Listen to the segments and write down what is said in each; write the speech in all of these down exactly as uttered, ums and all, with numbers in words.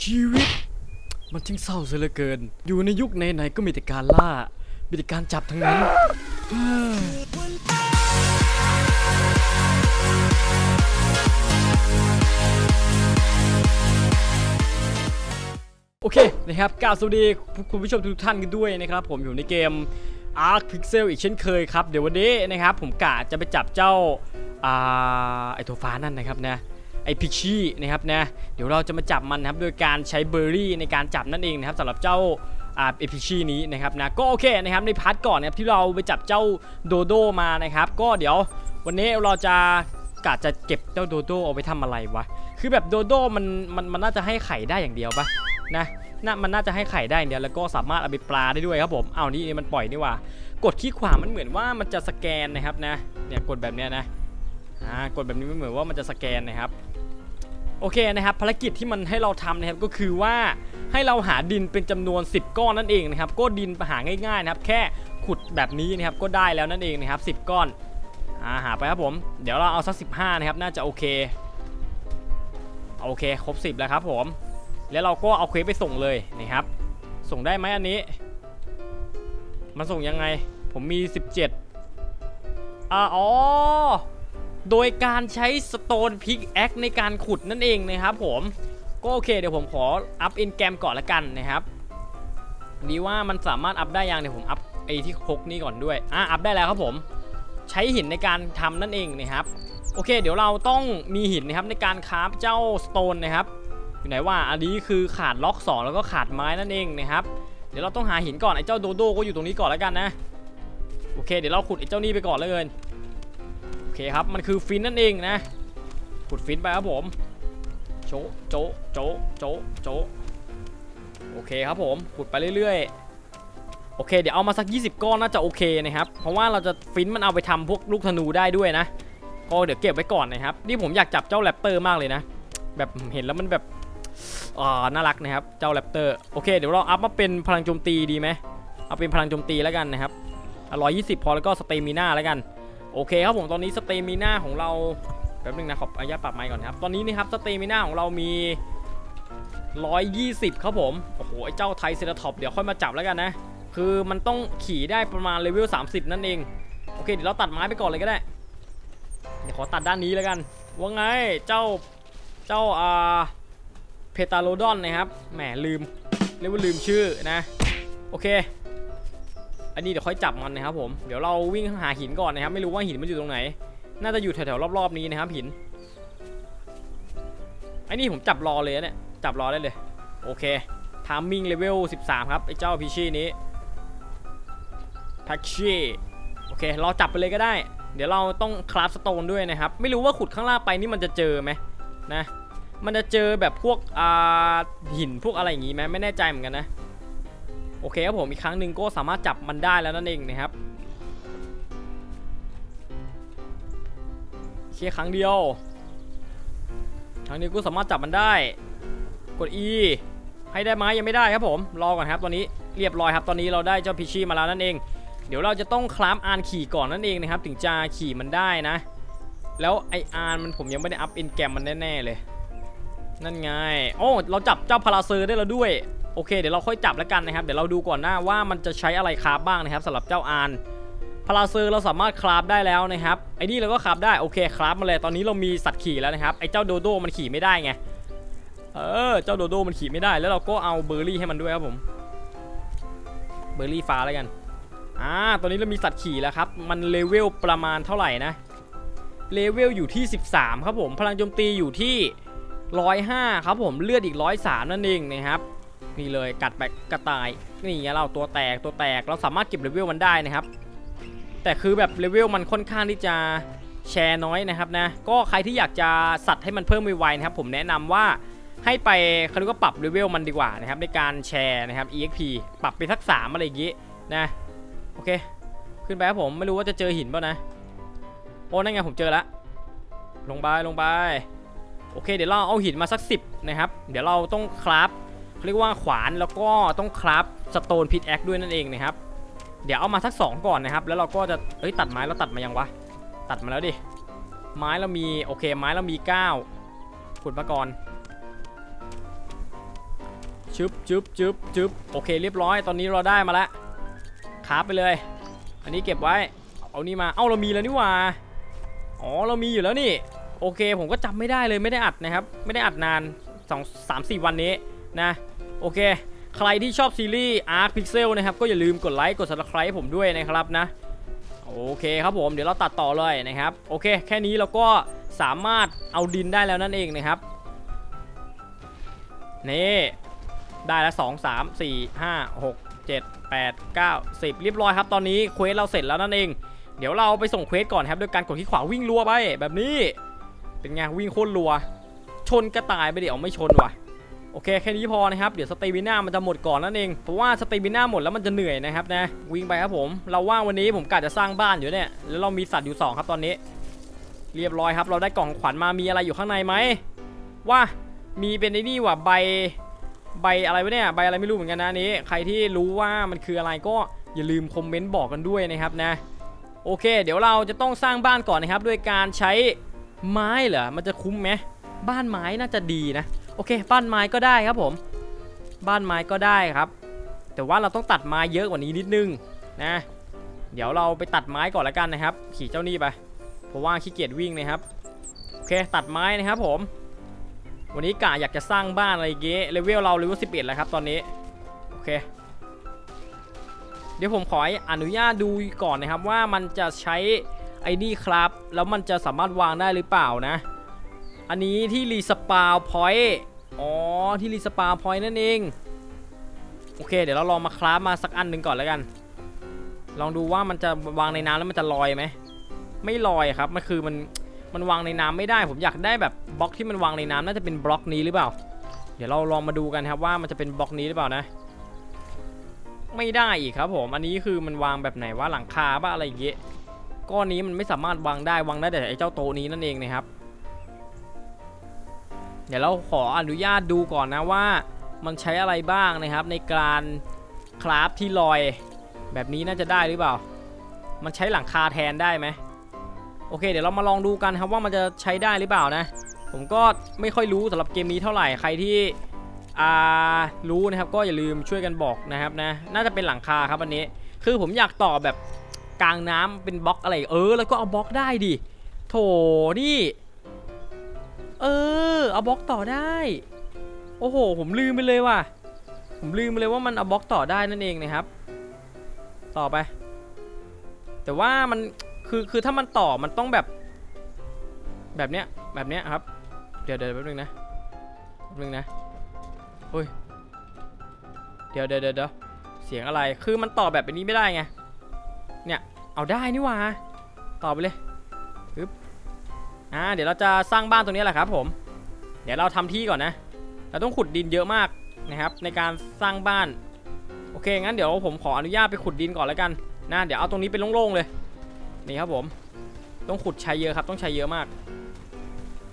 ชีวิตมันช่างเศร้าเสียเหลือเกินอยู่ในยุคไหนๆก็มีแต่การล่ามีแต่การจับทั้งนั้นโอเคนะครับกล่าวสวัสดีคุณผู้ชมทุกท่านกันด้วยนะครับผมอยู่ในเกม อาร์ค พิกเซล อีกเช่นเคยครับเดี๋ยววันนี้นะครับผมกะจะไปจับเจ้าอ่าไอตัวฟ้านั่นนะครับนะไอพิกชี่นะครับนะเดี๋ยวเราจะมาจับมันครับโดยการใช้เบอร์รี่ในการจับนั่นเองนะครับสำหรับเจ้าอ่าไอพิกชี่นี้นะครับนะก็โอเคนะครับในพาร์ทก่อนนะครับที่เราไปจับเจ้าโดโดมานะครับก็เดี๋ยววันนี้เราจะกะจะเก็บเจ้าโดโดเอาไปทำอะไรวะคือแบบโดโดมันมันมันน่าจะให้ไข่ได้อย่างเดียวปะนะน่ะมันน่าจะให้ไข่ได้เนี่ยแล้วก็สามารถเอาไปปลาได้ด้วยครับผมเอานี่มันปล่อยนี่ว่ะกดขี้ขวามันเหมือนว่ามันจะสแกนนะครับนะเนี่ยกดแบบเนี้ยนะอ่ากดแบบนี้มันเหมือนว่ามันจะสแกนนะครับโอเคนะครับภารกิจที่มันให้เราทำนะครับก็คือว่าให้เราหาดินเป็นจำนวนสิบก้อนนั่นเองนะครับก็ดินหาง่ายๆนะครับแค่ขุดแบบนี้นะครับก็ได้แล้วนั่นเองนะครับสิบก้อนอ่าหาไปครับผมเดี๋ยวเราเอาสักสิบห้านะครับน่าจะโอเคโอเคครบสิบแล้วครับผมแล้วเราก็เอาเควสไปส่งเลยนะครับส่งได้ไหมอันนี้มันส่งยังไงผมมีสิบเจ็ดอ่าอ๋อโดยการใช้ Stone Pickaxe ในการขุดนั่นเองนะครับผมก็โอเคเดี๋ยวผมขออัพอินแกรมก่อนละกันนะครับดีว่ามันสามารถอัพได้ยังเดี๋ยวผมอัพไอ้ที่พกนี่ก่อนด้วยอ่ะอัพได้แล้วครับผมใช้หินในการทำนั่นเองนะครับโอเคเดี๋ยวเราต้องมีหินนะครับในการคราฟเจ้า Stone นะครับอยู่ไหนว่าอันนี้คือขาดล็อกสองแล้วก็ขาดไม้นั่นเองนะครับเดี๋ยวเราต้องหาหินก่อนไอ้เจ้าโดโดก็อยู่ตรงนี้ก่อนแล้วกันนะโอเคเดี๋ยวเราขุดไอ้เจ้านี่ไปก่อนแล้วกันโอเคครับมันคือฟินนั่นเองนะขุดฟินไปครับผมโจะโจะโจะโจะโจะโอเคครับผมขุดไปเรื่อยๆโอเคเดี๋ยวเอามาสักยี่สิบก้อนน่าจะโอเคนะครับเพราะว่าเราจะฟินมันเอาไปทำพวกลูกธนูได้ด้วยนะก็เดี๋ยวเก็บไว้ก่อนนะครับนี่ผมอยากจับเจ้าแรปเตอร์มากเลยนะแบบเห็นแล้วมันแบบน่ารักนะครับเจ้าแรปเตอร์โอเคเดี๋ยวเราอัพมาเป็นพลังโจมตีดีไหมเอาเป็นพลังโจมตีแล้วกันนะครับหนึ่งร้อยยี่สิบพอแล้วก็สเตมิน่าแล้วกันโอเคครับผมตอนนี้สเตมิน่าของเราแป๊บนึงนะขออนุญาตปรับไมค์ก่อนครับตอนนี้นะครับสเตมิน่าของเรามีหนึ่งร้อยยี่สิบครับผมโอ้โหไอ้เจ้าไทเซราทอปเดี๋ยวค่อยมาจับแล้วกันนะคือมันต้องขี่ได้ประมาณเลเวลสามสิบนั่นเองโอเคเดี๋ยวเราตัดไม้ไปก่อนเลยก็ได้เดี๋ยวขอตัดด้านนี้แล้วกันว่าไงเจ้าเจ้าอ่าเพตาโลดอนนะครับแหมลืมเรียกว่าลืมชื่อนะโอเคอันนี้เดี๋ยวค่อยจับมันนะครับผมเดี๋ยวเราวิ่งหาหินก่อนนะครับไม่รู้ว่าหินมันอยู่ตรงไหนน่าจะอยู่แถวๆรอบๆนี้นะครับหินไอ้นี่ผมจับรอเลยเนี่ยจับรอได้เลยโอเคทามมิ่งเลเวลสิบสามครับไอ้เจ้าพิชี่นี้พักชี่โอเคเราจับไปเลยก็ได้เดี๋ยวเราต้องคราฟสโตนด้วยนะครับไม่รู้ว่าขุดข้างล่างไปนี่มันจะเจอไหมนะมันจะเจอแบบพวกหินพวกอะไรอย่างงี้ไหมไม่แน่ใจเหมือนกันนะโอเคครับผมอีกครั้งหนึ่งก็สามารถจับมันได้แล้วนั่นเองนะครับแค่ครั้งเดียวครั้งนี้ก็สามารถจับมันได้กด E ให้ได้ไหมยังไม่ได้ครับผมรอก่อนครับตอนนี้เรียบร้อยครับตอนนี้เราได้เจ้าพิชี่มาแล้วนั่นเองเดี๋ยวเราจะต้องคล้ำอานขี่ก่อนนั่นเองนะครับถึงจะขี่มันได้นะแล้วไออานมันผมยังไม่ได้อัพอินแกรมมันแน่ๆเลยนั่นไงโอ้เราจับเจ้าพาราเซอร์ได้แล้วด้วยโอเคเดี๋ยวเราค่อยจับแล้วกันนะครับเดี๋ยวเราดูก่อนหน้าว่ามันจะใช้อะไรคราฟบ้างนะครับสำหรับเจ้าอานพาราเซอร์เราสามารถคราฟได้แล้วนะครับไอ้นี่เราก็คราฟได้โอเคคราฟมาเลยตอนนี้เรามีสัตว์ขี่แล้วนะครับไอ้เจ้าโดโดมันขี่ไม่ได้ไงเออเจ้าโดโดมันขี่ไม่ได้แล้วเราก็เอาเบอร์รี่ให้มันด้วยครับผมเบอร์รี่ฟ้าแล้วกันอ่าตอนนี้เรามีสัตว์ขี่แล้วครับมันเลเวลประมาณเท่าไหร่นะเลเวลอยู่ที่สิบสามครับผมพลังโจมตีอยู่ที่หนึ่งร้อยห้าครับผมเลือดอีกหนึ่งร้อยสามนั่นเองนะครับนี่เลยกัดแบกกระต่ายนี่เราตัวแตกตัวแตกเราสามารถเก็บเลเวลมันได้นะครับแต่คือแบบเลเวลมันค่อนข้างที่จะแชร์น้อยนะครับนะก็ใครที่อยากจะสัตว์ให้มันเพิ่มไวๆนะครับผมแนะนำว่าให้ไปเขาเรียกว่าปรับเลเวลมันดีกว่านะครับในการแชร์นะครับ exp ปรับไปสักสามอะไรอย่างงี้นะโอเคขึ้นไปครับผมไม่รู้ว่าจะเจอหินป่ะนะโอ้นั่นไงผมเจอแล้วลงไปลงไปโอเคเดี๋ยวเราเอาหินมาสักสิบนะครับเดี๋ยวเราต้องคราฟเรียกว่าขวานแล้วก็ต้องคราฟสโตนพิกแอคด้วยนั่นเองนะครับเดี๋ยวเอามาสักสองก่อนนะครับแล้วเราก็จะเอ้ยตัดไม้เราตัดมายังวะตัดมาแล้วดิไม้เรามีโอเคไม้เรามีเก้าขุดมาก่อน จึ๊บจึ๊บจึ๊บจึ๊บโอเคเรียบร้อยตอนนี้เราได้มาแล้วคาบไปเลยอันนี้เก็บไว้เอานี่มาเอ้าเรามีแล้วนี่หว่าอ๋อเรามีอยู่แล้วนี่โอเคผมก็จำไม่ได้เลยไม่ได้อัดนะครับไม่ได้อัดนานสอง สาม สี่วันนี้นะโอเคใครที่ชอบซีรีส์ อาร์ค Pixel นะครับก็อย่าลืมกดไลค์กด ซับสไครบ์ ให้ผมด้วยนะครับนะโอเคครับผมเดี๋ยวเราตัดต่อเลยนะครับโอเคแค่นี้เราก็สามารถเอาดินได้แล้วนั่นเองนะครับนี่ได้แล้วสอง สาม สี่ ห้า หก เจ็ด แปด เก้า สิบเรียบร้อยครับตอนนี้เควสเราเสร็จแล้วนั่นเองเดี๋ยวเราไปส่งเควสก่อนครับโดยการกดที่ขวาวิ่งรัวไปแบบนี้เป็นไงวิ่งโคตรรัวชนกระต่ายไปเดี๋ยวไม่ชนว่ะโอเคแค่นี้พอนะครับเดี๋ยวสเตมิน่ามันจะหมดก่อนนั่นเองเพราะว่าสเตมิน่าหมดแล้วมันจะเหนื่อยนะครับนะวิ่งไปครับผมเราว่างวันนี้ผมกะจะสร้างบ้านอยู่เนี่ยแล้วเรามีสัตว์อยู่สองครับตอนนี้เรียบร้อยครับเราได้กล่องขวัญมามีอะไรอยู่ข้างในไหมว่ามีเป็นไอ้นี่ว่ะใบใบอะไรวะเนี่ยใบอะไรไม่รู้เหมือนกันนะนี้ใครที่รู้ว่ามันคืออะไรก็อย่าลืมคอมเมนต์บอกกันด้วยนะครับนะโอเคเดี๋ยวเราจะต้องสร้างบ้านก่อนนะครับด้วยการใช้ไม้เหรอมันจะคุ้มไหมบ้านไม้น่าจะดีนะโอเคบ้านไม้ก็ได้ครับผมบ้านไม้ก็ได้ครับแต่ว่าเราต้องตัดไม้เยอะกว่านี้นิดนึงนะเดี๋ยวเราไปตัดไม้ก่อนละกันนะครับขี่เจ้านี่ไปเพราะว่าขี้เกียจวิ่งนะครับโอเคตัดไม้นะครับผมวันนี้กะอยากจะสร้างบ้านอะไรเงี้ยเลเวลเราเลเวลสิบเอ็ดแล้วครับตอนนี้โอเคเดี๋ยวผมขออนุญาตดูก่อนนะครับว่ามันจะใช้ไอ้นี่ครับแล้วมันจะสามารถวางได้หรือเปล่านะอันนี้ที่รีสปาวพอยต์อ๋อที่รีสปาวพอยต์นั่นเองโอเคเดี๋ยวเราลองมาคราฟมาสักอันหนึ่งก่อนแล้วกันลองดูว่ามันจะวางในน้ำแล้วมันจะลอยไหมไม่ลอยครับมันคือมันมันวางในน้ำไม่ได้ผมอยากได้แบบบล็อกที่มันวางในน้ำน่าจะเป็นบล็อกนี้หรือเปล่าเดี๋ยวเราลองมาดูกันครับว่ามันจะเป็นบล็อกนี้หรือเปล่านะไม่ได้อีกครับผมอันนี้คือมันวางแบบไหนว่าหลังคาบ้าอะไรอย่างเงี้ยก้อนนี้มันไม่สามารถวางได้วางได้แต่ไอ้เจ้าโต๊ะนี้นั่นเองนะครับเดี๋ยวเราขออนุญาตดูก่อนนะว่ามันใช้อะไรบ้างนะครับในการคราฟที่ลอยแบบนี้น่าจะได้หรือเปล่ามันใช้หลังคาแทนได้ไหมโอเคเดี๋ยวเรามาลองดูกันครับว่ามันจะใช้ได้หรือเปล่านะผมก็ไม่ค่อยรู้สำหรับเกมนี้เท่าไหร่ใครที่อ่ารู้นะครับก็อย่าลืมช่วยกันบอกนะครับนะน่าจะเป็นหลังคาครับอันนี้คือผมอยากต่อแบบกลางน้ำเป็นบล็อกอะไรเออแล้วก็เอาบล็อกได้ดิโถนี่เออเอาบล็อกต่อได้โอ้โหผมลืมไปเลยว่ะผมลืมไปเลยว่ามันเอาบล็อกต่อได้นั่นเองนะครับต่อไปแต่ว่ามันคือคือถ้ามันต่อมันต้องแบบแบบเนี้ยแบบเนี้ยครับเดี๋ยวเดี๋ยวแป๊บนึงนะแป๊บนึงนะเฮ้ยเดี๋ยวเดี๋ยวเดี๋ยวเสียงอะไรคือมันต่อแบบนี้ไม่ได้ไงเนี่ยเอาได้นี่ว่าต่อไปเลยปึ๊บอ่าเดี๋ยวเราจะสร้างบ้านตรงนี้แหละครับผมเดี๋ยวเราทำที่ก่อนนะเราต้องขุดดินเยอะมากนะครับในการสร้างบ้านโอเคงั้นเดี๋ยวผมขออนุญาตไปขุดดินก่อนแล้วกันนะเดี๋ยวเอาตรงนี้เป็นโล่งๆเลยนี่ครับผมต้องขุดใช้เยอะครับต้องใช้เยอะมาก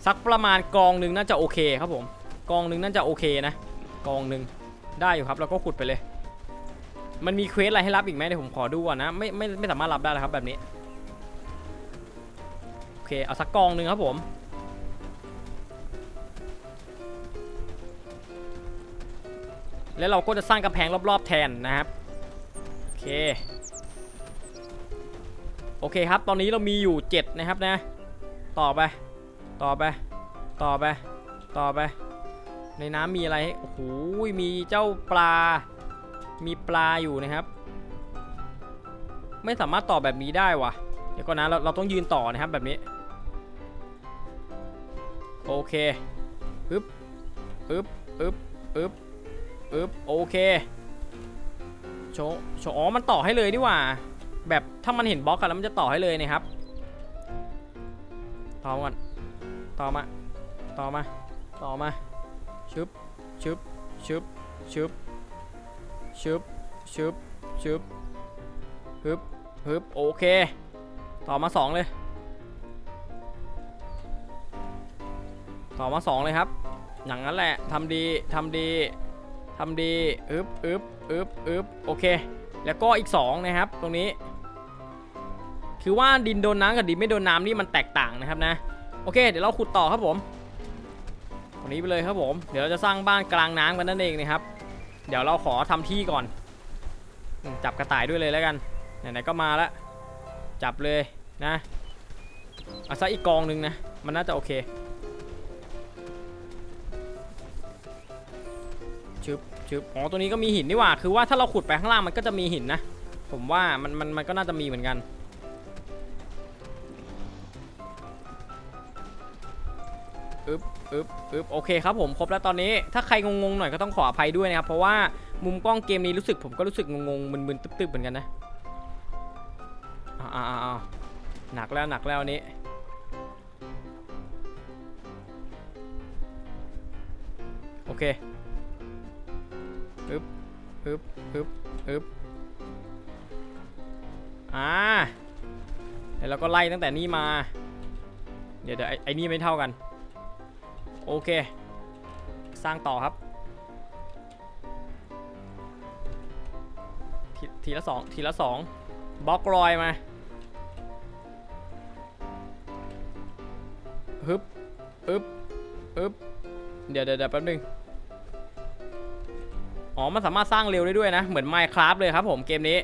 สักประมาณกองหนึ่งน่าจะโอเคครับผมกองหนึ่งน่าจะโอเคนะกองหนึ่งได้อยู่ครับแล้วก็ขุดไปเลยมันมีเควสอะไรให้รับอีกไหมเดี๋ยวผมขอดูก่อนนะไม่ไม่ไม่สามารถรับได้แล้วครับแบบนี้โอเคเอาสักกองหนึ่งครับผมแล้วเราก็จะสร้างกำแพงรอบๆแทนนะครับโอเคโอเคครับตอนนี้เรามีอยู่เจ็ดนะครับนะต่อไปต่อไปต่อไปต่อไปในน้ำมีอะไรโอ้โหมีเจ้าปลามีปลาอยู่นะครับไม่สามารถต่อแบบนี้ได้วะเดี๋ยวก่อนนะเราเราต้องยืนต่อนะครับแบบนี้โอเคปึ๊บปึ๊บปึ๊บปึ๊บปึ๊บโอเคโชว์โชว์อ๋อมันต่อให้เลยนี่หว่าแบบถ้ามันเห็นบล็อกกันแล้วมันจะต่อให้เลยนะครับต่อมาต่อมาต่อมาต่อมาชึบชึบชึบชึบชึบชึบชึบฮึบฮึบโอเคต่อมาสองเลยต่อมาสองเลยครับอย่างนั้นแหละทำดีทำดีทำดีฮึบฮึบฮึบฮึบโอเคแล้วก็อีกสองนะครับตรงนี้คือว่าดินโดนน้ำกับดินไม่โดนน้ำนี่มันแตกต่างนะครับนะโอเคเดี๋ยวเราขุดต่อครับผมตรงนี้ไปเลยครับผมเดี๋ยวเราจะสร้างบ้านกลางน้ำกันนั่นเองนะครับ เดี๋ยวเราขอทำที่ก่อนจับกระต่ายด้วยเลยแล้วกันไหนๆก็มาละจับเลยนะเอาซะอีกกองหนึ่งนะมันน่าจะโอเคชึบชึบอ๋อตัวนี้ก็มีหินนี่หว่าคือว่าถ้าเราขุดไปข้างล่างมันก็จะมีหินนะผมว่ามันมันมันก็น่าจะมีเหมือนกันอึบอึบอึบโอเคครับผมครบแล้วตอนนี้ถ้าใครงงๆหน่อยก็ต้องขออภัยด้วยนะครับเพราะว่ามุมกล้องเกมนี้รู้สึกผมก็รู้สึกงงๆมึนๆตึ๊บๆเหมือนกันนะอ้าวหนักแล้วหนักแล้วนี้โอเคอึบอึบอึบอึบอ่าแล้วเราก็ไล่ตั้งแต่นี่มาเดี๋ยวเดี๋ยวไอ้ไอ้นี่ไม่เท่ากันโอเคสร้างต่อครับท, ทีละสองทีละสองบล็อกลอยมาฮึบฮึบฮึบเดี๋ยวเดี๋ยวแป๊บนึงอ๋อมันสามารถสร้างเร็วได้ด้วยนะเหมือน Minecraft เลยครับผมเกมนี้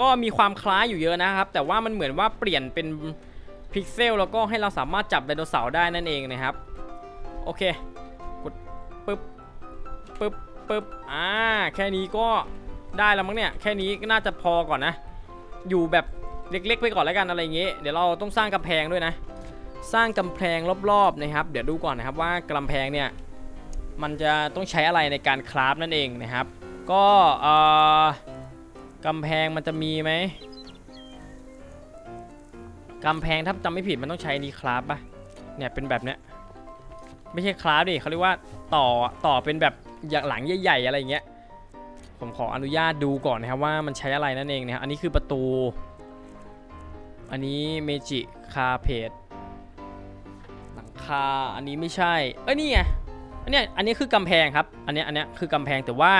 ก็มีความคล้ายอยู่เยอะนะครับแต่ว่ามันเหมือนว่าเปลี่ยนเป็นพิกเซลแล้วก็ให้เราสามารถจับไดโนเสาร์ได้นั่นเองนะครับโอเคกดปึ๊บปึ๊บปึ๊บอ่าแค่นี้ก็ได้แล้วมั้งเนี่ยแค่นี้น่าจะพอก่อนนะอยู่แบบเล็กๆไปก่อนแล้วกันอะไรอย่างงี้เดี๋ยวเราต้องสร้างกำแพงด้วยนะสร้างกำแพงรอบๆนะครับเดี๋ยวดูก่อนนะครับว่ากำแพงเนี่ยมันจะต้องใช้อะไรในการคราฟนั่นเองนะครับก็เอ่อกำแพงมันจะมีไหมกำแพงถ้าจำไม่ผิดมันต้องใช้ดีคราฟป่ะเนี่ยเป็นแบบเนี้ยไม่ใช่คราฟดิเขาเรียกว่าต่อต่อเป็นแบบอย่างหลังใหญ่ๆอะไรอย่างเงี้ยผมขออนุญาตดูก่อนนะครับว่ามันใช้อะไรนั่นเองนะครับอันนี้คือประตูอันนี้เมจิคาเพดหลังคาอันนี้ไม่ใช่เอ้ยนี่ไงอันนี้อันนี้คือกำแพงครับอันนี้อันนี้คือกำแพงแต่ว่า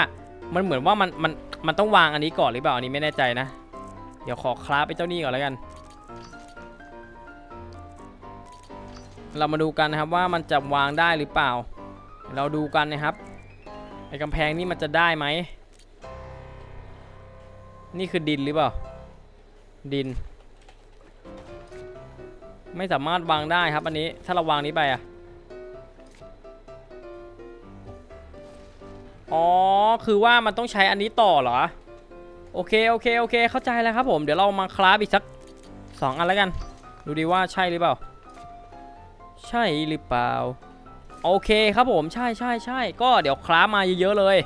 มันเหมือนว่ามันมันมันต้องวางอันนี้ก่อนหรือเปล่าอันนี้ไม่แน่ใจนะเดี๋ยวขอคราฟไปเจ้านี่ก่อนแล้วกันเรามาดูกันนะครับว่ามันจะวางได้หรือเปล่าเราดูกันนะครับไอ้กำแพงนี่มันจะได้ไหมนี่คือดินหรือเปล่าดินไม่สามารถวางได้ครับอันนี้ถ้าเราวางนี้ไปอ่ะอ๋อคือว่ามันต้องใช้อันนี้ต่อเหรอโอเคโอเคโอเคเข้าใจแล้วครับผมเดี๋ยวเรามาคราฟอีกสักสองอันแล้วกันดูดีว่าใช่หรือเปล่าใช่หรือเปล่าโอเคครับผมใช่ใช่ใช่ก็เดี๋ยวคราฟมาเยอะๆเลย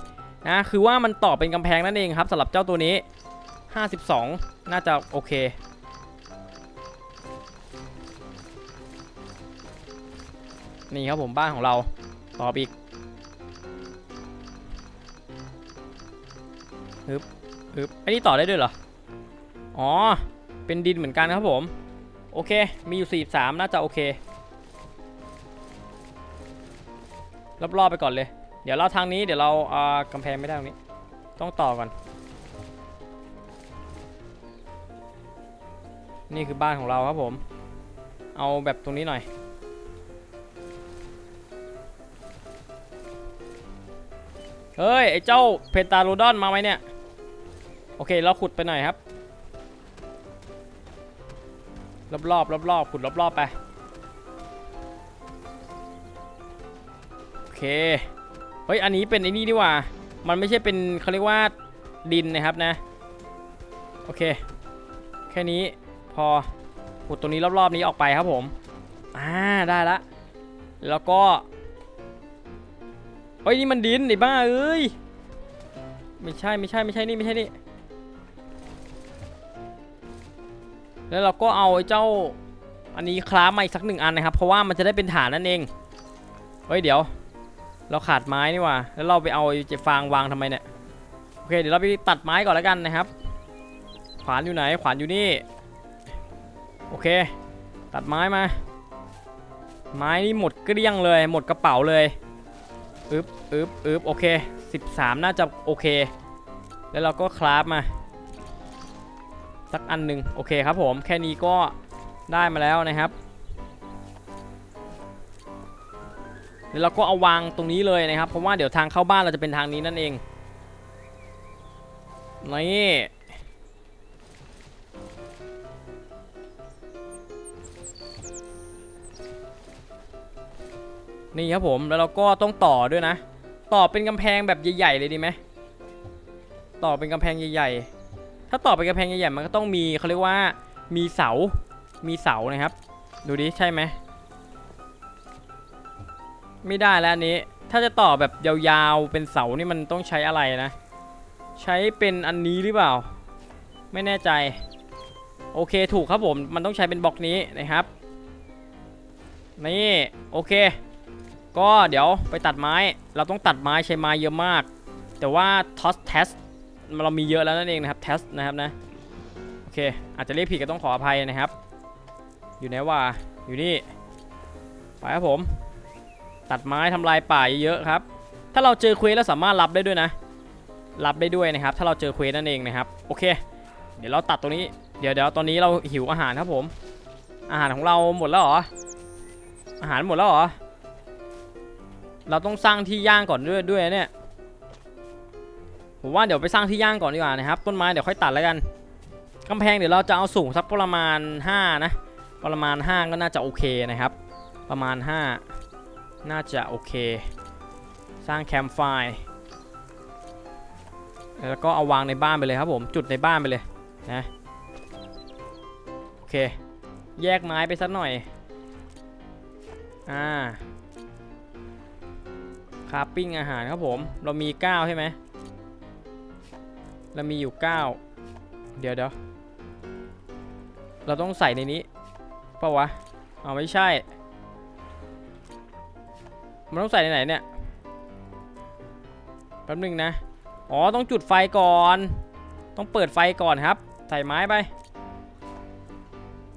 นะคือว่ามันต่อเป็นกำแพงนั่นเองครับสำหรับเจ้าตัวนี้ห้าสิบสองน่าจะโอเคนี่ครับผมบ้านของเราต่ออีกฮึบฮึบไอ้นี่ต่อได้ด้วยเหรออ๋อเป็นดินเหมือนกันครับผมโอเคมีอยู่สี่สิบสามน่าจะโอเครอบๆไปก่อนเลยเดี๋ยวเราทางนี้เดี๋ยวเราเอากำแพงไม่ได้ตรงนี้ต้องต่อก่อนนี่คือบ้านของเราครับผมเอาแบบตรงนี้หน่อยเฮ้ยไอ้เจ้าเพตาโรดอนมาไหมเนี่ยโอเคเราขุดไปหน่อยครับรอบๆรอบๆขุดรอบๆไปโอเคเฮ้ยอันนี้เป็นไอ้นี่ดีกว่ามันไม่ใช่เป็นเขาเรียกว่าดินนะครับนะโอเคแค่นี้พอขุดตรงนี้รอบๆนี้ออกไปครับผมอ่าได้ละแล้วก็เฮ้ยนี่มันดินไอ้บ้าเอ้ยไม่ใช่ไม่ใช่ไม่ใช่นี่ไม่ใช่นี่แล้วเราก็เอาไอ้เจ้าอันนี้คราฟมาอีกสักหนึ่งอันนะครับเพราะว่ามันจะได้เป็นฐานนั่นเองเฮ้ยเดี๋ยวเราขาดไม้นี่ว่าแล้วเราไปเอาเจ็บฟางวางทำไมเนี่ยโอเคเดี๋ยวเราไปตัดไม้ก่อนแล้วกันนะครับขวานอยู่ไหนขวานอยู่นี่โอเคตัดไม้มาไม้นี่หมดเกลี้ยงเลยหมดกระเป๋าเลยอึบอึบอึบโอเคสิบสามน่าจะโอเคแล้วเราก็คราฟมาสักอันหนึ่งโอเคครับผมแค่นี้ก็ได้มาแล้วนะครับแล้วเราก็เอาวางตรงนี้เลยนะครับเพราะว่าเดี๋ยวทางเข้าบ้านเราจะเป็นทางนี้นั่นเอง นี่นี่ครับผมแล้วเราก็ต้องต่อด้วยนะต่อเป็นกำแพงแบบใหญ่ๆเลยดีไหมต่อเป็นกำแพงใหญ่ๆถ้าต่อเป็นกำแพงใหญ่ๆมันก็ต้องมีเขาเรียกว่ามีเสามีเสานะครับดูดิใช่ไหมไม่ได้แล้วอันนี้ถ้าจะต่อแบบยาวๆเป็นเสานี่มันต้องใช้อะไรนะใช้เป็นอันนี้หรือเปล่าไม่แน่ใจโอเคถูกครับผมมันต้องใช้เป็นบล็อกนี้นะครับนี่โอเคก็เดี๋ยวไปตัดไม้เราต้องตัดไม้ใช้ไม้เยอะมากแต่ว่าท็อสเทสเรามีเยอะแล้วนั่นเองนะครับเทสนะครับนะโอเคอาจจะเรียกผิดก็ต้องขออภัยนะครับอยู่ไหนวะอยู่นี่ไปครับผมตัดไม้ทำลายป่าเยอะๆครับถ้าเราเจอเควสแล้วสามารถรับได้ด้วยนะรับได้ด้วยนะครับถ้าเราเจอเควสนั่นเองนะครับโอเคเดี๋ยวเราตัดตรงนี้เดี๋ยวเดี๋ยวตอนนี้เราหิวอาหารครับผมอาหารของเราหมดแล้วเหรออาหารหมดแล้วเหรอเราต้องสร้างที่ย่างก่อนด้วยด้วยเนี่ยผมว่าเดี๋ยวไปสร้างที่ย่างก่อนดีกว่านะครับต้นไม้เดี๋ยวค่อยตัดแล้วกันกำแพงเดี๋ยวเราจะเอาสูงสักประมาณห้านะประมาณห้าก็น่าจะโอเคนะครับประมาณห้าน่าจะโอเคสร้างแคมป์ไฟแล้วก็เอาวางในบ้านไปเลยครับผมจุดในบ้านไปเลยนะโอเคแยกไม้ไปสักหน่อยอ่าคราฟปิ้งอาหารครับผมเรามีเก้าใช่ไหมเรามีอยู่เก้าเดี๋ยวเดี๋ยวเราต้องใส่ในนี้เปล่าวะเอาไม่ใช่มันต้องใส่ในไหนเนี่ยแป๊บนึงนะอ๋อต้องจุดไฟก่อนต้องเปิดไฟก่อนครับใส่ไม้ไป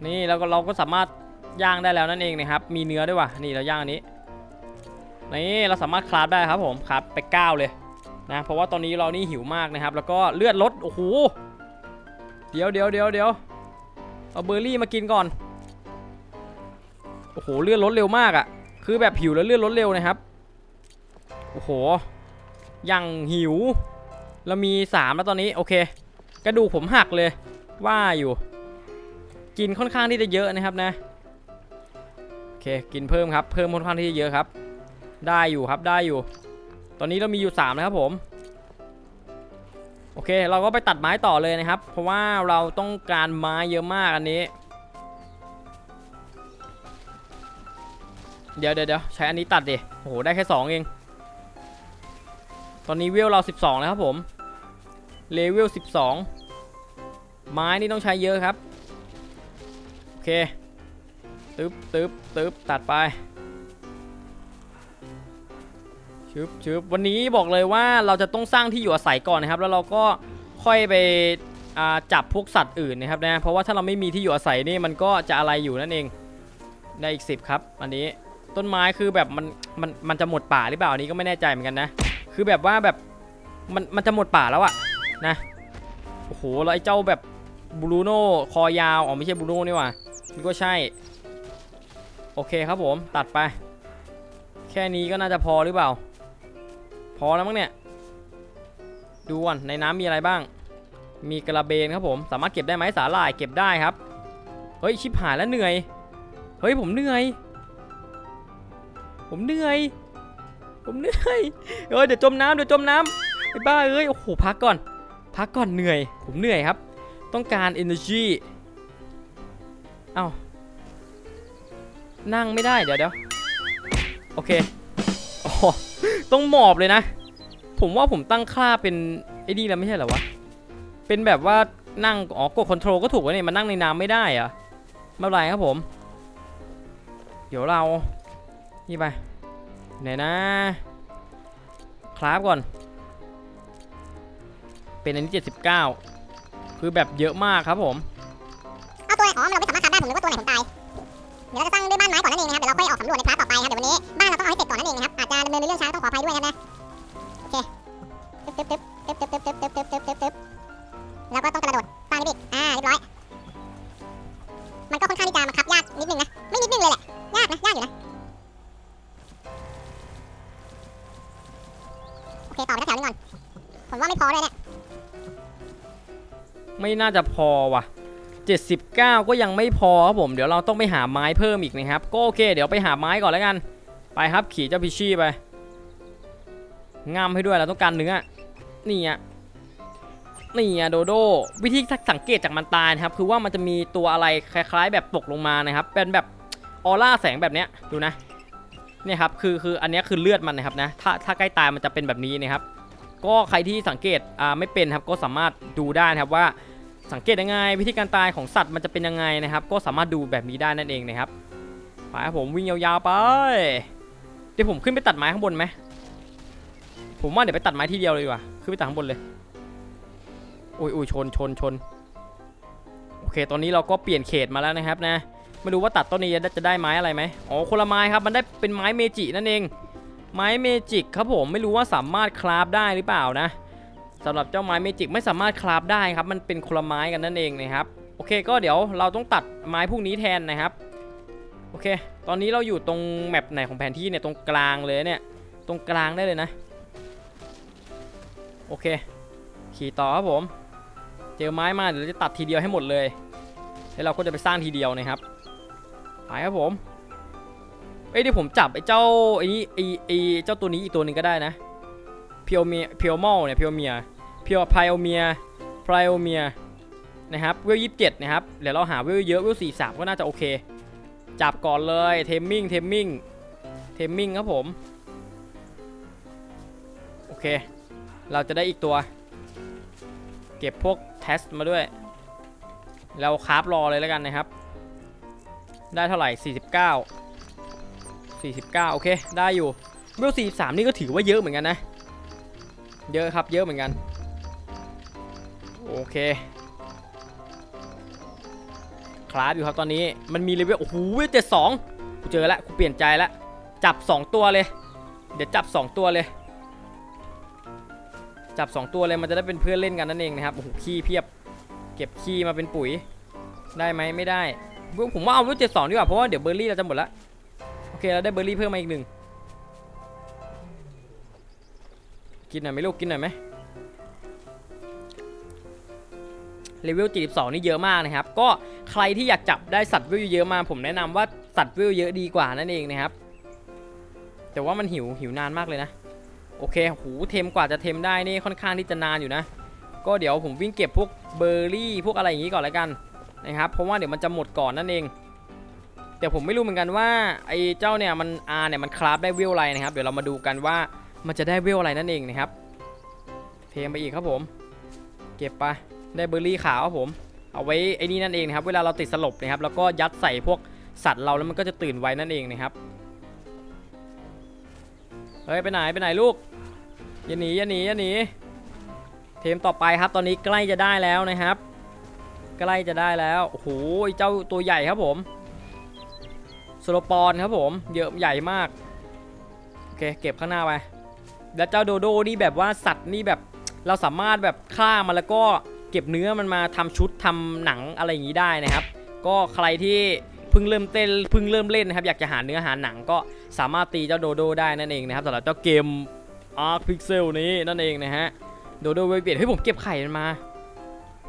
นี่แล้วก็เราก็สามารถย่างได้แล้วนั่นเองนะครับมีเนื้อด้วยวะนี่เราย่างอันนี้นี่เราสามารถคราฟได้ครับผมคราฟไปเก้าเลยนะเพราะว่าตอนนี้เรานี่หิวมากนะครับแล้วก็เลือดลดโอ้โหเดี๋ยวเดี๋ยวเดี๋ยวเดี๋ยวเอาเบอร์รี่มากินก่อนโอ้โหเลือดลดเร็วมากอ่ะคือแบบหิวแล้วเลือดลดเร็วนะครับโอ้โหยังหิวเรามีสามแล้วตอนนี้โอเคกระดูกผมหักเลยว่าอยู่กินค่อนข้างที่จะเยอะนะครับนะโอเคกินเพิ่มครับเพิ่มค่อนข้างที่จะเยอะครับได้อยู่ครับได้อยู่ตอนนี้เรามีอยู่สามนะครับผมโอเคเราก็ไปตัดไม้ต่อเลยนะครับเพราะว่าเราต้องการไม้เยอะมากอันนี้เดี๋ยวเดี๋ยวใช้อันนี้ตัดดิโอ้โหได้แค่สองเองตอนนี้เวลเราสิบสองแล้วครับผมเลเวลสิบสองไม้นี่ต้องใช้เยอะครับโอเคตึ๊บตึ๊บตึ๊บตัดไปชึบชึบวันนี้บอกเลยว่าเราจะต้องสร้างที่อยู่อาศัยก่อนนะครับแล้วเราก็ค่อยไปจับพวกสัตว์อื่นนะครับนะเพราะว่าถ้าเราไม่มีที่อยู่อาศัยนี่มันก็จะอะไรอยู่นั่นเองได้อีกสิบครับอันนี้ต้นไม้คือแบบมันมันมันจะหมดป่าหรือเปล่าอันนี้ก็ไม่แน่ใจเหมือนกันนะคือแบบว่าแบบมันมันจะหมดป่าแล้วอะนะโอ้โหแล้วไอ้เจ้าแบบบรูโน่คอยาวอ๋อไม่ใช่บรูโน่นี่หว่ามันก็ใช่โอเคครับผมตัดไปแค่นี้ก็น่าจะพอหรือเปล่าพอแล้วมั้งเนี่ยดูก่อนในน้ำมีอะไรบ้างมีกระเบนครับผมสามารถเก็บได้ไหมสาหร่ายเก็บได้ครับเฮ้ยชิบหายแล้วเหนื่อยเฮ้ยผมเหนื่อยผมเหนื่อยผมเหนื่อยเอ้ยเดี๋ยวจมน้ำเดี๋ยวจมน้ำไอ้บ้าเอ้ยโอ้โหพักก่อนพักก่อนเหนื่อยผมเหนื่อยครับต้องการ energy เอ้านั่งไม่ได้เดี๋ยวเดี๋ยวโอเคอ๋อต้องหมอบเลยนะผมว่าผมตั้งค่าเป็นไอ้นี่แล้วไม่ใช่เหรอวะเป็นแบบว่านั่งอ๋อกดคอนโทรลก็ถูกแล้วเนี่ยมันนั่งในน้ำไม่ได้อะไม่เป็นไรครับผมเดี๋ยวเรานี่ไปไหนนะคราฟก่อนเป็นอันนี้เจ็ดสิบเก้าคือแบบเยอะมากครับผมเอาตัวไหนอ๋อเราไม่สามารถคราฟได้ผมนึกว่าตัวไหนผมตายเดี๋ยวเราจะสร้างด้วยบ้านไม้ก่อนนั่นเองนะครับเดี๋ยวเราค่อยออกสำรวจในคราฟต่อไปครับเดี๋ยววันนี้บ้านเราต้องเอาให้เสร็จก่อนนั่นเองนะครับอาจจะดำเนินเรื่องช้าต้องขออภัยด้วยนะครับโอเคตึ๊บตึ๊บตึ๊บตึ๊บตึ๊บตึ๊บตึ๊บตึ๊บตึ๊บตึ๊บแล้วก็ต้องกระโดดสร้างนิดนึงอ่าเรียบร้อยมันก็ค่อนข้างที่จะมาครับยากนิดนึงนะไม่นิดนึงเลยแหละยากนะยากอยู่นะโอเคต่อไปแถวนึงก่อนผมว่าไม่พอเลยเนี่ย ไม่น่าจะพอว่ะเจ็ดสิบเก้าก็ยังไม่พอครับผมเดี๋ยวเราต้องไปหาไม้เพิ่มอีกนะครับก็โอเคเดี๋ยวไปหาไม้ก่อนแล้วกันไปครับขี่เจ้าพิชชี่ไปงามให้ด้วยเราต้องการเนื้อนี่อ่ะนี่อ่ะโดโดวิธีสังเกตจากมันตายนะครับคือว่ามันจะมีตัวอะไรคล้ายๆแบบตกลงมานะครับเป็นแบบออร่าแสงแบบเนี้ยดูนะเนี่ยครับคือคืออันนี้คือเลือดมันนะครับนะถ้าถ้าใกล้ตายมันจะเป็นแบบนี้นะครับก็ใครที่สังเกตอ่าไม่เป็นครับก็สามารถดูได้นะครับว่าสังเกตยังไงวิธีการตายของสัตว์มันจะเป็นยังไงนะครับก็สามารถดูแบบนี้ได้นั่นเองนะครับไปครับผมวิ่งยาวๆไปเดี๋ยวผมขึ้นไปตัดไม้ข้างบนไหมผมว่าเดี๋ยวไปตัดไม้ที่เดียวเลยดีกว่าขึ้นไปตัดข้างบนเลยอุ้ยอุ้ยชนชนชนโอเคตอนนี้เราก็เปลี่ยนเขตมาแล้วนะครับนะไม่รู้ว่าตัดต้นนี้จะได้ไม้อะไรไหมอ๋อคนละไม้ครับมันได้เป็นไม้เมจินั่นเองไม้เมจิกครับผมไม่รู้ว่าสามารถคราฟได้หรือเปล่านะสำหรับเจ้าไม้เมจิกไม่สามารถคราฟได้ครับมันเป็นคนละไม้กันนั่นเองนะครับโอเคก็เดี๋ยวเราต้องตัดไม้พวกนี้แทนนะครับโอเคตอนนี้เราอยู่ตรงแมปไหนของแผนที่เนี่ยตรงกลางเลยเนี่ยตรงกลางได้เลยนะโอเคขี่ต่อครับผมเจอไม้มาเดี๋ยวเราจะตัดทีเดียวให้หมดเลยแล้วเราก็จะไปสร้างทีเดียวนะครับไปครับผมเอ้ยเดี๋ยวผมจับไอ้เจ้าไอ้นี่ไอ้ไอ้เจ้าตัวนี้อีกตัวหนึ่งก็ได้นะเพียวเมียเพียวมอลเนี่ยเพียวเมียเพียวไพโอเมียไพโอเมียนะครับเวลยี่สิบเจ็ดนะครับเดี๋ยวเราหาเวลเยอะเวลสี่สามก็น่าจะโอเคจับก่อนเลยเทมมิ่งเทมมิ่งเทมมิ่งครับผมโอเคเราจะได้อีกตัวเก็บพวกเทสมาด้วยเราคราฟรอเลยแล้วกันนะครับได้เท่าไหร่สี่สิบเก้า สี่สิบเก้าโอเคได้อยู่เวลสี่สิบสามนี่ก็ถือว่าเยอะเหมือนกันนะเยอะครับเยอะเหมือนกันโอเคคลาสอยู่ครับตอนนี้มันมีเลเวลโอ้โหเจ็ดสองกูเจอแล้วกูเปลี่ยนใจแล้วจับสองตัวเลยเดี๋ยวจับสองตัวเลยจับสองตัวเลยมันจะได้เป็นเพื่อนเล่นกันนั่นเองนะครับโอ้โหขี้เพียบเก็บขี้มาเป็นปุ๋ยได้ไหมไม่ได้ผมว่าเอาเวลเจ็ดสองดีกว่าเพราะว่าเดี๋ยวเบอร์รี่เราจะหมดแล้วโอเคเราได้เบอร์รี่เพิ่มมาอีกหนึ่งกินหน่อยไหมลูกกินหน่อยไหมเลเวลเจ็ดสิบสองนี่เยอะมากนะครับก็ใครที่อยากจับได้สัตว์เวลเยอะมาผมแนะนำว่าสัตว์เวลเยอะดีกว่านั่นเองนะครับแต่ว่ามันหิวหิวนานมากเลยนะโอเคหูเทมกว่าจะเทมได้นี่ค่อนข้างที่จะนานอยู่นะก็เดี๋ยวผมวิ่งเก็บพวกเบอร์รี่พวกอะไรอย่างนี้ก่อนแล้วกันนะครับเพราะว่าเดี๋ยวมันจะหมดก่อนนั่นเองแต่ผมไม่รู้เหมือนกันว่าไอ้เจ้าเนี่ยมันอาเนี่ยมันคราฟได้เวลอะไรนะครับเดี๋ยวเรามาดูกันว่ามันจะได้เวลอะไรนั่นเองนะครับเทมไปอีกครับผมเก็บไปได้เบอร์รี่ขาวครับผมเอาไว้ไอ้นี่นั่นเองนะครับเวลาเราติดสลบนะครับแล้วก็ยัดใส่พวกสัตว์เราแล้วมันก็จะตื่นไวนั่นเองนะครับเฮ้ยไปไหนไปไหนลูกอย่าหนีอย่าหนีอย่าหนีเทมต่อไปครับตอนนี้ใกล้จะได้แล้วนะครับใกล้จะได้แล้วโอ้โหเจ้าตัวใหญ่ครับผมโซโลปอนครับผมเยอะใหญ่มากโอเคเก็บข้างหน้าไปแล้วเจ้าโดโดนี่แบบว่าสัตว์นี่แบบเราสามารถแบบฆ่ามันแล้วก็เก็บเนื้อมันมาทำชุดทำหนังอะไรอย่างนี้ได้นะครับก็ใครที่เพิ่งเริ่มเต้นเพิ่งเริ่มเล่นนะครับอยากจะหาเนื้อหาหนังก็สามารถตีเจ้าโดโดได้นั่นเองนะครับสำหรับเจ้าเกม อาร์ค พิกเซล นี้นั่นเองนะฮะโดโดเวเบียดเฮ้ยผมเก็บไข่มันมา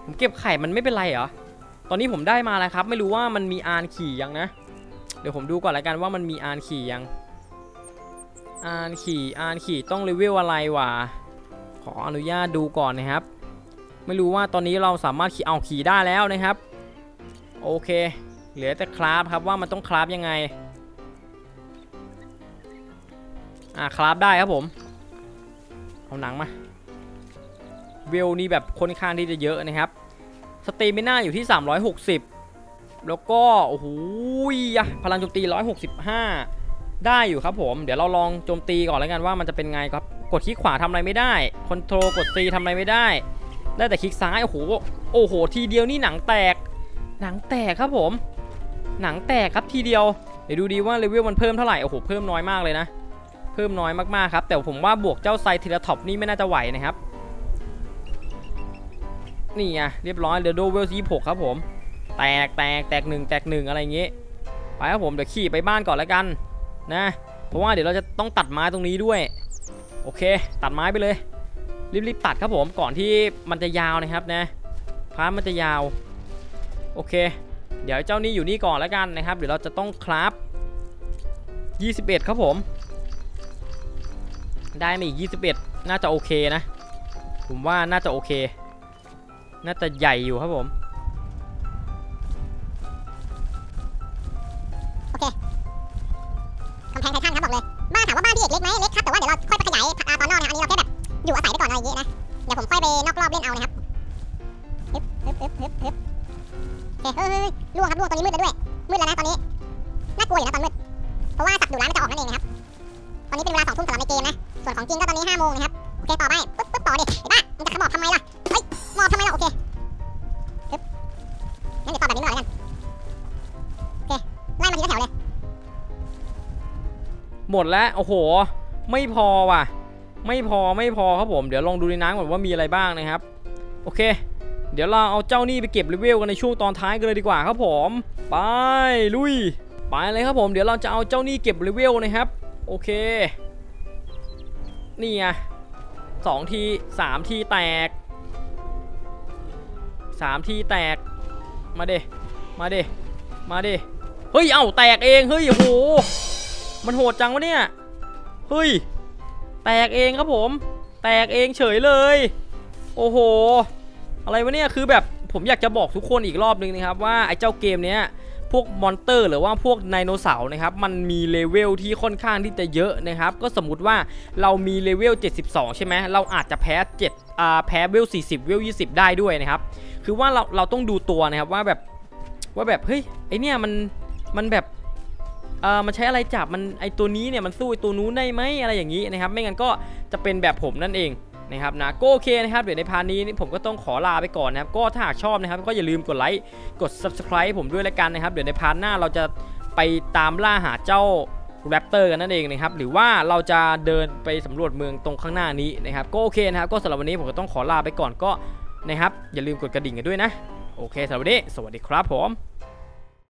ผมเก็บไข่มันไม่เป็นไรเหรอตอนนี้ผมได้มาแล้วครับไม่รู้ว่ามันมีอานขี่ยังนะเดี๋ยวผมดูก่อนละกันว่ามันมีอานขี่ยังอานขี่อานขี่ต้องเลเวลอะไรวะขออนุญาตดูก่อนนะครับไม่รู้ว่าตอนนี้เราสามารถขี่เอาขี่ได้แล้วนะครับโอเคเหลือแต่คราฟครับว่ามันต้องคราฟยังไงอ่ะคราฟได้ครับผมเอาหนังมาเวลนี่แบบค่อนข้างที่จะเยอะนะครับสเตมิน่าอยู่ที่สามร้อยหกสิบแล้วก็โอ้โหพลังโจมตีหนึ่งร้อยหกสิบห้าได้อยู่ครับผมเดี๋ยวเราลองโจมตีก่อนแล้วกันว่ามันจะเป็นไงครับกดคลิกขวาทำอะไรไม่ได้คอนโทรลกดซีทำอะไรไม่ได้ได้แต่คลิกซ้ายโอ้โหโอ้โหทีเดียวนี่หนังแตกหนังแตกครับผมหนังแตกครับทีเดียวเดี๋ยวดูดีว่าเลเวลมันเพิ่มเท่าไหร่โอ้โหเพิ่มน้อยมากเลยนะเพิ่มน้อยมากๆครับแต่ผมว่าบวกเจ้าไซเทราท็อปนี่ไม่น่าจะไหวนะครับนี่ไงเรียบร้อยเดี๋ยวโดเวลยี่สิบหกครับผมแตกแตกแตกหนึ่งแตกหนึ่งอะไรอย่างงี้ไปครับผมเดี๋ยวขี่ไปบ้านก่อนแล้วกันนะเพราะว่าเดี๋ยวเราจะต้องตัดไม้ตรงนี้ด้วยโอเคตัดไม้ไปเลยรีบๆตัดครับผมก่อนที่มันจะยาวนะครับนะ ราฟมันจะยาวโอเคเดี๋ยวเจ้านี้อยู่นี่ก่อนแล้วกันนะครับเดี๋ยวเราจะต้องคราฟยี่สิบเอ็ดครับผมได้มาอีกยี่สิบเอ็ดน่าจะโอเคนะผมว่าน่าจะโอเคน่าจะใหญ่อยู่ครับผมโอเคกำแพงไททันครับบอกเลยบ้านถามว่าบ้านพี่เอกเล็กไหมเล็กครับแต่ว่าเดี๋ยวเราค่อยไปขยายอาตอนนอกนะอันนี้เราแค่แบบอยู่อาศัยไปก่อนอะไรอย่างงี้นะเดี๋ยวผมค่อยไปนอกรอบเล่นเอานะครับฮึบฮึบฮึบฮึบฮึบโอเคเฮ้ยล่วงครับล่วงตอนนี้มืดแล้วด้วยมืดแล้วนะตอนนี้น่ากลัวอยู่นะตอนมืดเพราะว่าสัตว์ดุร้ายมันจะออกนั่นเองนะครับตอนนี้เป็นเวลาสองทุ่มสำหรับในเกมนะส่วนของจริงก็ตอนนี้ห้าโมงนะครับโอเคต่อไปปุ๊บปุ๊บต่อดิไอ้บ้ามันจะขมอบทำไมล่ะเฮ้ยมอบทำไมล่ะโอเคปึ๊บงั้นเดี๋ยวต่อแบบนี้หน่อยแล้วกันโอเคไล่มาทีละแถวเลยหมดแล้วโอ้โหไม่พอว่ะไม่พอไม่พอครับผมเดี๋ยวลองดูในน้ำก่อนว่ามีอะไรบ้างนะครับโอเคเดี๋ยวเราเอาเจ้านี่ไปเก็บเลเวลกันในช่วงตอนท้ายกันเลยดีกว่าครับผมไปลุยไปเลยครับผมเดี๋ยวเราจะเอาเจ้านี่เก็บเลเวลนะครับโอเคนี่ไงสองทีสามทีแตกสามทีแตกมาเดมาเดมาเดเฮ้ยเอ้าแตกเองเฮ้ยโอ้โหมันโหดจังวะเนี่ยเฮ้ยแตกเองครับผมแตกเองเฉยเลยโอ้โหอะไรวะเนี่ยคือแบบผมอยากจะบอกทุกคนอีกรอบนึงนะครับว่าไอ้เจ้าเกมเนี้ยพวกมอนสเตอร์หรือว่าพวกไดโนเสาร์นะครับมันมีเลเวลที่ค่อนข้างที่จะเยอะนะครับก็สมมุติว่าเรามีเลเวลเจ็ดสิบสองใช่ไหมเราอาจจะแพ้เจ็ดอ่าแพ้เวลสี่สิบเวลยี่สิบได้ด้วยนะครับคือว่าเราเราต้องดูตัวนะครับว่าแบบว่าแบบเฮ้ยไอเนี่ยมันมันแบบเออมันใช้อะไรจับมันไอตัวนี้เนี่ยมันสู้ไอตัวนู้นได้ไหมอะไรอย่างนี้นะครับไม่งั้นก็จะเป็นแบบผมนั่นเองนะครับนะก็โอเคนะครับเดี๋ยวในพาร์ทนี้ผมก็ต้องขอลาไปก่อนนะครับก็ถ้าหากชอบนะครับก็อย่าลืมกดไลค์กด ซับสไครบ์ ผมด้วยละกันนะครับเดี๋ยวในพาร์ทหน้าเราจะไปตามล่าหาเจ้าแรปเตอร์กันนั่นเองนะครับหรือว่าเราจะเดินไปสำรวจเมืองตรงข้างหน้านี้นะครับก็โอเคนะครับก็สำหรับวันนี้ผมก็ต้องขอลาไปก่อนก็นะครับอย่าลืมกดกระดิ่งกันด้วยนะโอเคสำหรับวันนี้สวัสดีครับผม